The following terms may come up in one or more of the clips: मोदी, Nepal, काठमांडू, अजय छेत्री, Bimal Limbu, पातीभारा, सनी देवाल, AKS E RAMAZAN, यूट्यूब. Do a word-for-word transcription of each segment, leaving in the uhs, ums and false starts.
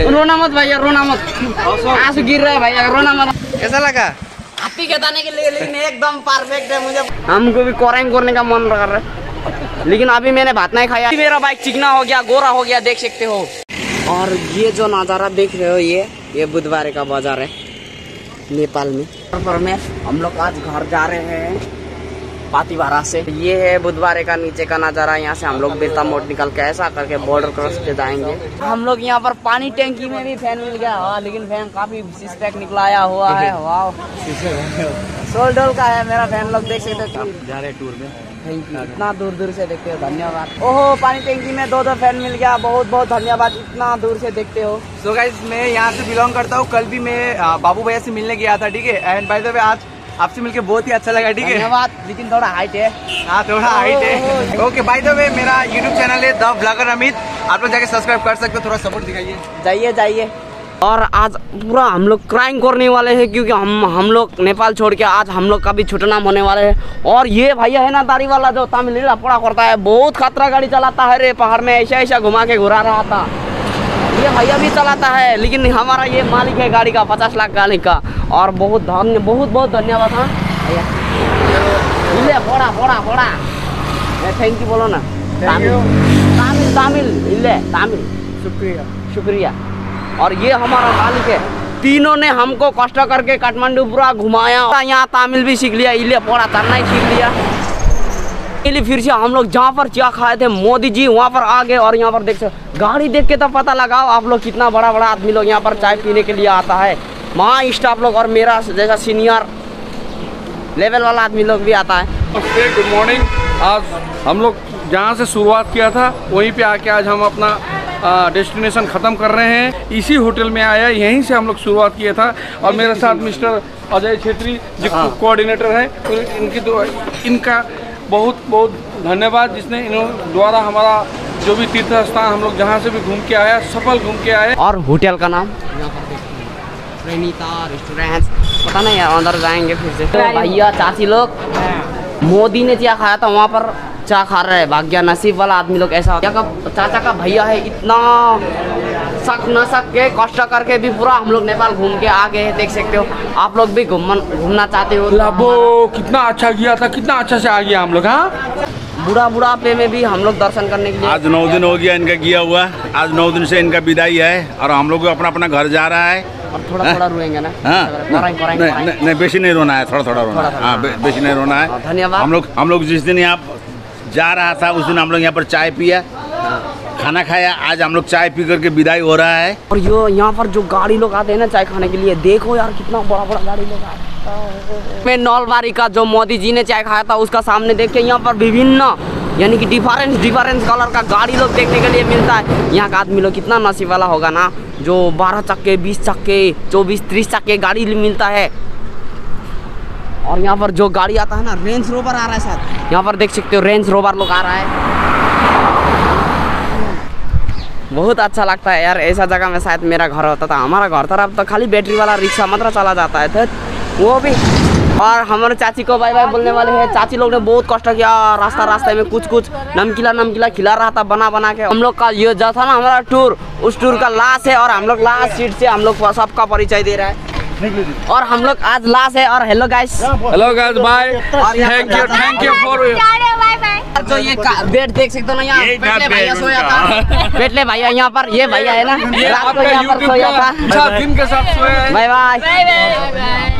रोना मत भैया, रोना मत, आंसू गिर रहा है भैया, रोना मत। कैसा लगा? आपकी बताने के लिए लेकिन एकदम परफेक्ट है। मुझे हमको भी क्वारंटाइन करने का मन कर रहा है, लेकिन अभी मैंने भात नहीं खाया। मेरा बाइक चिकना हो गया, गोरा हो गया, देख सकते हो। और ये जो नज़ारा देख रहे हो, ये ये बुधवार का बाजार है नेपाल में। पर में हम लोग आज घर जा रहे हैं पातीभारा से। ये है बुधवार का नीचे का नजारा। यहाँ से हम लोग बिरता मोड़ निकल के ऐसा करके बॉर्डर क्रॉस के जाएंगे। हम लोग यहाँ पर पानी टैंकी में भी फैन मिल गया। हाँ, लेकिन फैन काफी सिक्स पैक निकलाया हुआ है। शोल्डर का है मेरा फैन, लोग देख सकते हो। जा रहे टूर में, थैंक यू, इतना दूर दूर से देखते हो, धन्यवाद। ओहो, पानी टैंकी में दो दो फैन मिल गया, बहुत बहुत धन्यवाद, इतना दूर से देखते हो। सो गाइस, मैं यहाँ से बिलोंग करता हूँ। कल भी मैं बाबू भैया से मिलने गया था, ठीक है। एंड बाय द वे आज आपसे मिलके बहुत ही अच्छा लगा, ठीक है। धन्यवाद। लेकिन थोड़ा हाइट है। हाँ, थोड़ा हाइट है। ओके, बाय द वे मेरा यूट्यूब चैनल है द ब्लॉगर अमित, आप लोग जाके सब्सक्राइब कर सकते हो। थोड़ा सपोर्ट दिखाइए, जाइए जाइए। और आज पूरा हम लोग क्राइम करने वाले हैं, क्योंकि हम हम लोग नेपाल छोड़ के आज हम लोग का भी छुटना होने वाले हैं। और ये भैया है ना दाढ़ी वाला, जो तमिल लफड़ा करता है, बहुत खतरा गाड़ी चलाता है रे। पहाड़ में ऐसा ऐसा घुमा के घुरा रहा था। ये भैया भी चलाता है, लेकिन हमारा ये मालिक है गाड़ी का, पचास लाख गाड़ी का। और बहुत धन्य बहुत बहुत धन्यवाद। हाँ भैया, इले बड़ा बड़ा बड़ा थैंक यू बोलो ना। तामिल तामिल तामिल इले तामिल, शुक्रिया शुक्रिया। और ये हमारा मालिक है। तीनों ने हमको कष्ट करके काठमांडू पूरा घुमाया। यहाँ तामिल भी सीख लिया, इले बड़ा करना ही सीख लिया। इसलिए फिर से हम लोग जहाँ पर क्या खाए थे मोदी जी, वहाँ पर आ गए। और यहाँ पर देख सकते, गाड़ी देख के तो पता लगाओ आप लोग कितना बड़ा बड़ा आदमी लोग यहाँ पर चाय पीने के लिए आता है। वहाँ स्टाफ लोग और मेरा जैसा सीनियर लेवल वाला आदमी लोग भी आता है। Good morning. आज हम लोग जहाँ से शुरुआत किया था वहीं पे आके आज हम अपना डेस्टिनेशन ख़त्म कर रहे हैं। इसी होटल में आया, यहीं से हम लोग शुरुआत किया था। और मेरे साथ मिस्टर अजय छेत्री जो कोऑर्डिनेटर है, तो इनकी तो इनका बहुत बहुत धन्यवाद, जिसने इन्होंने द्वारा हमारा जो भी तीर्थ स्थान हम लोग जहाँ से भी घूम के आया, सफल घूम के आए। और होटल का नाम रेस्टोरेंट, पता नहीं यार, अंदर जाएंगे फिर से। तो भैया चाची लोग मोदी ने क्या खाया था वहाँ पर चाय खा रहे हैं। भाग्य नसीब वाला आदमी लोग ऐसा का चाचा का भैया है, इतना सक न सक के कष्ट करके भी पूरा हम लोग नेपाल घूम के आ गए, देख सकते हो। आप लोग भी घूम घूमना चाहते हो लाबो, कितना अच्छा गया था, कितना अच्छा से आ गया हम लोग। हाँ, बुढ़ा बुढ़ा पे में भी हम लोग दर्शन करने के लिए। आज नौ दिन हो गया इनका किया हुआ, आज नौ दिन से इनका विदाई है। और हम लोग अपना अपना घर जा रहा है। और थोड़ा थोड़ा रोएंगे ना? नहीं, बेसी नहीं रोना है, थोड़ा थोड़ा रोना है, बेसी नहीं रोना है। धन्यवाद। हम लोग हम लोग जिस दिन यहाँ जा रहा था उस दिन हम लोग यहाँ पर चाय पिया, खाना खाया। आज हम लोग चाय पी करके विदाई हो रहा है। और यो यहाँ पर जो गाड़ी लोग आते हैं ना चाय खाने के लिए, देखो यार कितना बड़ा बड़ा गाड़ी लोग आता है। मैं नौलबारी का जो मोदी जी ने चाय खाया था उसका सामने देख के यहाँ पर विभिन्न यानी कि डिफरेंस डिफरेंस कलर का गाड़ी लोग देखने के लिए मिलता है। यहाँ का आदमी लोग कितना नसीब वाला होगा ना, जो बारह चक्के, बीस चक्के, चौबीस, तीस चक्के गाड़ी मिलता है। और यहाँ पर जो गाड़ी आता है ना, रेंज रोवर आ रहा है साथ। यहाँ पर देख सकते हो रेंज रोवर लोग आ रहा है। बहुत अच्छा लगता है यार, ऐसा जगह में शायद मेरा घर होता था। हमारा घर तरफ तो खाली बैटरी वाला रिक्शा मात्र चला जाता है, तो वो भी। और हमारे चाची को बाय बाय बोलने वाले हैं। चाची लोग ने बहुत कष्ट किया, रास्ता रास्ते में कुछ कुछ नमकीला नमकीला खिला रहा था बना बना के। हम लोग का ये जो था ना हमारा टूर, उस टूर का लास्ट है। और हम लोग लास्ट सीट से हम लोग सबका परिचय दे रहा है। और हम लोग आज लास्ट है। और hello guys, hello guys, bye, thank you thank you for जो ये बेड देख सकते हो ना, यहाँ पेटले भैया सोया था। पेटले भैया यहाँ पर, ये भैया है ना, रात को यहाँ पर सोया था, दिन के साथ सोया है। बाय बाय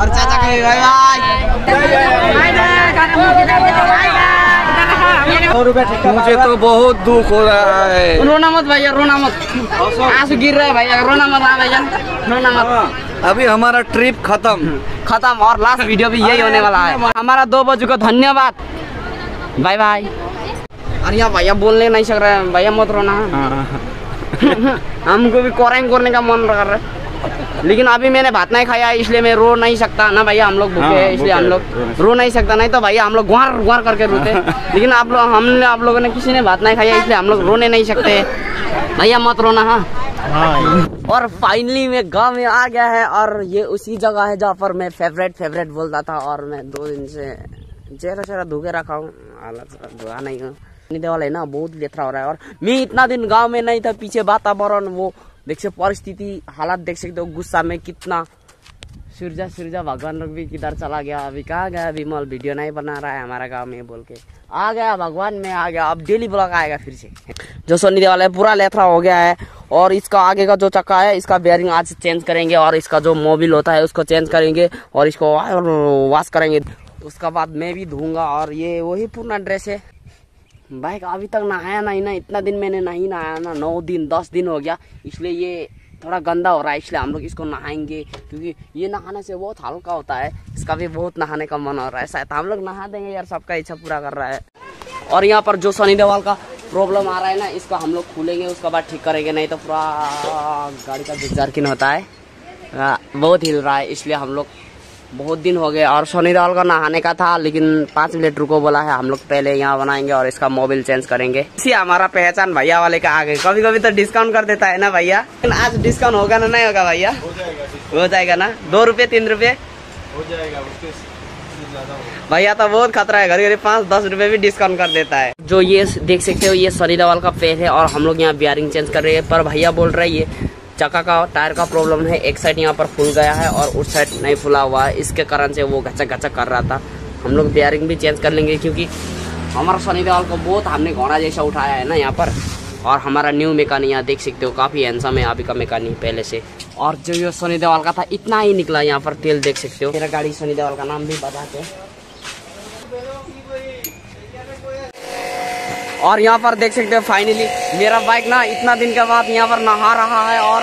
और चाचा का भी बाय बाय। मुझे तो बहुत दुख हो रहा है। रोना मत भैया, रोना मत, आंसू गिर रहा है भैया, रोना मत। हाँ भैया, रोना मत। अभी हमारा ट्रिप खत्म खत्म और लास्ट वीडियो भी यही होने वाला है हमारा। दो बजे को धन्यवाद, बाय बाय। अरे यार भैया बोलने नहीं सक रहे, भैया मत रोना। हमको भी क्वारंटाइन करने का मन कर रहा है, लेकिन अभी मैंने भात नहीं खाया इसलिए मैं रो नहीं सकता ना भैया। हम लोग भूखे हैं इसलिए हम लोग रो नहीं सकता, नहीं तो भैया हम लोग गुहार गुहार करके रोते। लेकिन आप लोग हमने आप लोगों ने किसी ने भात नहीं खाया इसलिए हम लोग रोने नहीं सकते। भैया मत रोना। हाँ। और फाइनली मैं गांव में आ गया है। और ये उसी जगह है जहाँ पर मैं फेवरेट फेवरेट बोलता था। और मैं दो दिन से जरा जरा धोके रखा हूँ, धोया नहीं हूँ। वाला है ना, बहुत लेथरा हो रहा है। और मैं इतना दिन गांव में नहीं था, पीछे वातावरण वो देख सकते परिस्थिति हालात देख सकते हो गुस्सा में कितना। सूरजा सूरजा भगवान रघुवीर किधर चला गया, अभी कहाँ गया विमल, वीडियो नहीं बना रहा है हमारा गाँव में बोल के। आ गया भगवान में आ गया, अब डेली ब्लॉग आएगा फिर से। जो सोनी देवाल है पूरा लेथरा हो गया है और इसका आगे का जो चक्का है इसका बेयरिंग आज चेंज करेंगे और इसका जो मोबिल होता है उसको चेंज करेंगे और इसको वॉश करेंगे, उसका बाद मैं भी धूँगा। और ये वही पुराना ड्रेस है। बाइक अभी तक नहाया नहीं ना, इतना दिन मैंने नहीं नहाया ना, नौ दिन दस दिन हो गया, इसलिए ये थोड़ा गंदा हो रहा है, इसलिए हम लोग इसको नहाएंगे क्योंकि ये नहाने से बहुत हल्का होता है। इसका भी बहुत नहाने का मन हो रहा है, शायद हम लोग नहा देंगे यार, सबका इच्छा पूरा कर रहा है। और यहाँ पर जो सनी देवाल का प्रॉब्लम आ रहा है ना, इसको हम लोग खोलेंगे उसके बाद ठीक करेंगे, नहीं तो पूरा गाड़ी का जर्किन होता है, बहुत हिल रहा है, इसलिए हम लोग बहुत दिन हो गए। और सनी देवाल का नहाने का था लेकिन पाँच मिनट रुको बोला है, हम लोग पहले यहाँ बनाएंगे और इसका मोबाइल चेंज करेंगे। इसी हमारा पहचान भैया वाले का आगे कभी कभी तो डिस्काउंट कर देता है ना भैया, लेकिन आज डिस्काउंट होगा ना, नहीं होगा भैया? हो जाएगा, हो जाएगा ना, दो रुपये तीन रुपये हो जाएगा। भैया तो बहुत खतरा है, घड़ी घड़ी पाँच दस रुपये भी डिस्काउंट कर देता है। जो ये देख सकते हो ये सनी देवाल का पेड़ है और हम लोग यहाँ बियरिंग चेंज कर रहे हैं, पर भैया बोल रहे ये चक्का का टायर का प्रॉब्लम है, एक साइड यहाँ पर फूल गया है और उस साइड नहीं फूला हुआ है, इसके कारण से वो घचक घचक कर रहा था। हम लोग बेयरिंग भी चेंज कर लेंगे क्योंकि हमारा सनी देवाल को बहुत हमने घोड़ा जैसा उठाया है ना यहाँ पर। और हमारा न्यू मैकेनिक यहाँ देख सकते हो काफ़ी हैंडसम है अभी का मैकेनिक पहले से। और जो ये सनी देवाल का था इतना ही निकला यहाँ पर तेल देख सकते हो। मेरा गाड़ी सनी देवाल का नाम भी बताते और यहाँ पर देख सकते हो फाइनली मेरा बाइक ना इतना दिन के बाद यहाँ पर नहा रहा है। और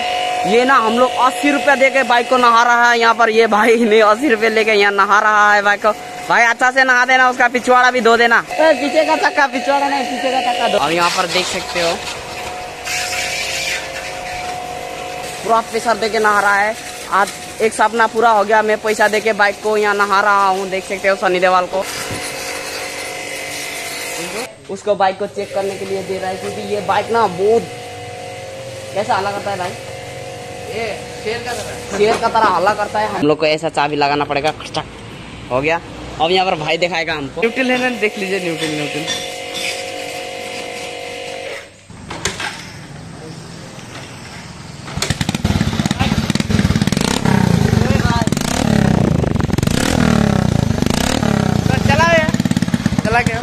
ये ना हम लोग अस्सी रुपया देके बाइक को नहा रहा है यहाँ पर, ये भाई ने अस्सी रुपया लेके यहाँ नहा रहा है बाइक को। भाई अच्छा से नहा देना, उसका पिछवाड़ा भी धो देना, पीछे का चक्का, पिछवाड़ा नहीं पीछे का चक्का धो। और यहाँ पर देख सकते हो पूरा प्रेशर देके नहा रहा है। आज एक सपना पूरा हो गया, मैं पैसा देके बाइक को यहाँ नहा रहा हूँ, देख सकते हो सनी देवाल को। उसको बाइक को चेक करने के लिए दे रहा है क्योंकि ये बाइक ना बहुत कैसा हल्ला करता है भाई, ये शेर का तरह शेर का तरह हल्ला करता है। हम लोग को ऐसा चाबी लगाना पड़ेगा, खचक हो गया। अब यहाँ पर भाई दिखाएगा हमको न्यूट्रल लेना, देख लीजिए न्यूट्रल न्यूट्रल चला गया चला गया।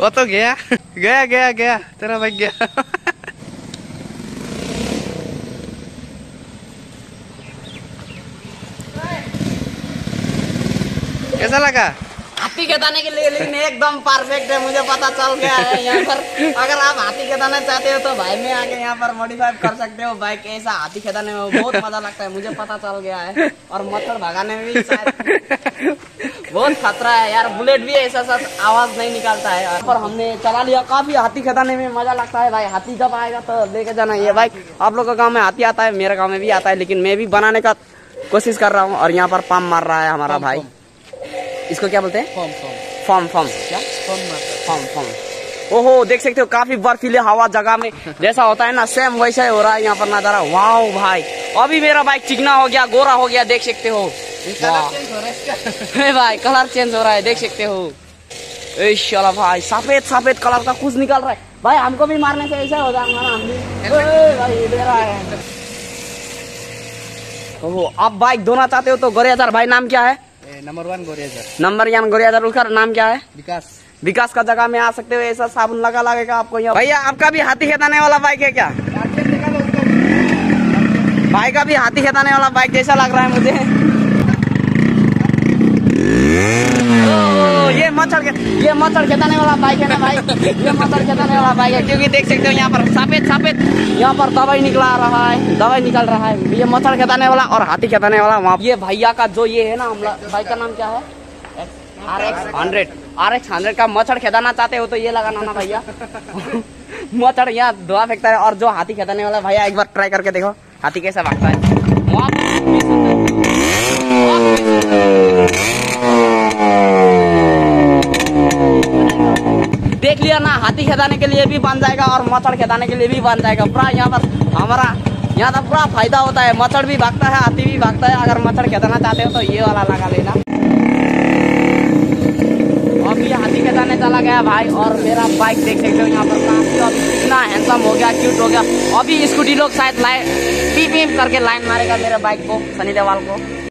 वो तो गया गया गया गया तेरा भाई गया। कैसा लगा? हाथी के दाने के लिए लेकिन एकदम परफेक्ट है, मुझे पता चल गया है यहाँ पर। अगर आप हाथी के दाना चाहते हो तो भाई में आके यहाँ पर मॉडिफाई कर सकते हो बाइक, ऐसा हाथी के दाने में बहुत मजा लगता है, मुझे पता चल गया है। और मच्छर भगाने में भी शायद बहुत खतरा है यार, बुलेट भी ऐसा सा आवाज नहीं निकालता है यार। पर हमने चला लिया, काफी हाथी खदाने में मजा लगता है भाई, हाथी जब आएगा तो लेके जाना ये बाइक। आप लोगों के गांव में हाथी आता है, मेरे गांव में भी आता है, लेकिन मैं भी बनाने का कोशिश कर रहा हूँ। और यहाँ पर पंप मार रहा है हमारा भाई, इसको क्या बोलते हैं, फॉर्म फॉर्म फॉर्म फॉर्म। ओहो देख सकते हो काफी बर्फीले हवा जगह में जैसा होता है ना, सेम वैसा ही हो रहा है यहाँ पर नजारा। वाह भाई अभी मेरा बाइक चिकना हो गया, गोरा हो गया, देख सकते हो भाई कलर चेंज हो रहा है, देख सकते हो इशाला भाई सफेद सफेद कलर का कुछ निकल रहा है भाई। हमको भी मारने से ऐसा हो जाएगा ना, हम भी दे रहा है। ओह आप बाइक धोना चाहते हो तो गोरेजार भाई, नाम क्या है नंबर वन गोरेजार, नंबर वन गोरेजार, उसका नाम क्या है विकास, विकास का जगह में आ सकते हो, ऐसा साबुन लगा लगेगा आपको यहाँ। भैया आपका भी हाथी खेदाने वाला बाइक है क्या? भाई का भी हाथी खेदाने वाला बाइक जैसा लग रहा है मुझे। ये मच्छर ये मच्छर खेदाने वाला बाइक है ना भाई, ये मच्छर खेदाने वाला बाइक है क्योंकि देख सकते हो यहाँ पर सफेद सफेद यहाँ पर दवाई निकला रहा है, दवाई निकल रहा है। ये मच्छर खेदाने वाला और हाथी खेदाने वाला वहाँ। ये भैया का जो ये है ना, हम भाई का नाम क्या है R X hundred R X hundred का मच्छर खेदाना चाहते हो तो ये लगाना ना भैया, मच्छर यहाँ धुआं फेंकता है। और जो हाथी खेदाने वाला भैया एक बार ट्राई करके देखो हाथी कैसा भागता है, देख लिया ना। हाथी खेदाने के लिए भी बन जाएगा और मच्छर खेदाने के लिए भी बन जाएगा। पूरा यहाँ पर हमारा यहाँ पर पूरा फायदा होता है, मच्छर भी भागता है, हाथी भी भागता है। अगर मच्छर खेदाना चाहते हो तो ये वाला लगा लेना। अभी हाथी खेदाने चला गया भाई, और मेरा बाइक देख सकते हो यहाँ पर काफी इतना हैंडसम हो गया, क्यूट हो गया। अभी स्कूटी लोग शायद लाइन पीप करके लाइन मारेगा मेरे बाइक को, सनी देवाल को।